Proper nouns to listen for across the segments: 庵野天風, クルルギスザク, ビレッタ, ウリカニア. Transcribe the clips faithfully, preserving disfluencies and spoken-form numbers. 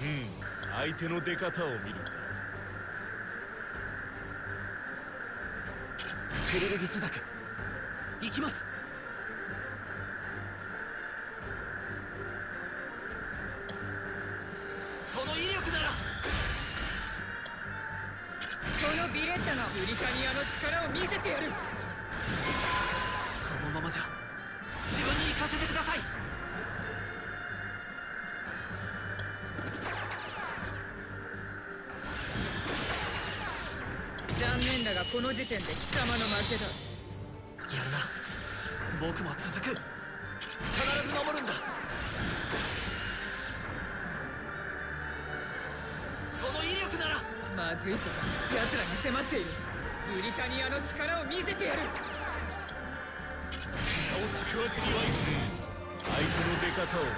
うん、相手の出方を見る。クルルギスザク、行きます。この威力なら。このビレッタのウリカニアの力を見せてやる。このままじゃ自分に行かせてください。残念だがこの時点で貴様の負けだ。やるな、僕も続く。必ず守るんだ。この威力なら。まずいぞ、奴らに迫っている。ブリタニアの力を見せてやる。膝をつくわけにはいかない。相手の出方を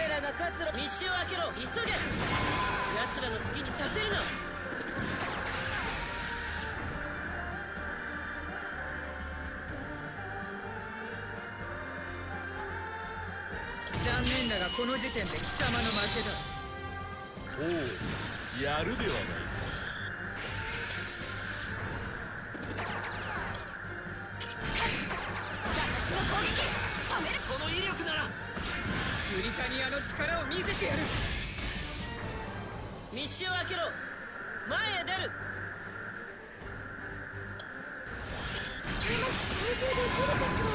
見る。我らが勝つの道を開けろ。急げ、奴らの好きにさせるな。残念だがこの時点で貴様の負けだ。おう、やるではないか。勝つ。ガラスの攻撃止める。この威力なら。ブリタニアの力を見せてやる。道を開けろ、前へ出る。でも数十度来るかしら。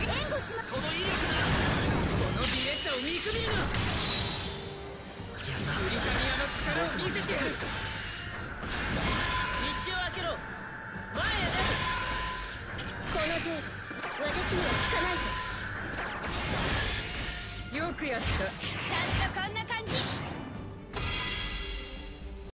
この威力だ。このビレッタを見くびるな。ブリタニアの力を見せてやる。道を開けろ、前へ出る。この程度、私には効かないぞ。よくやった。ちゃんとこんな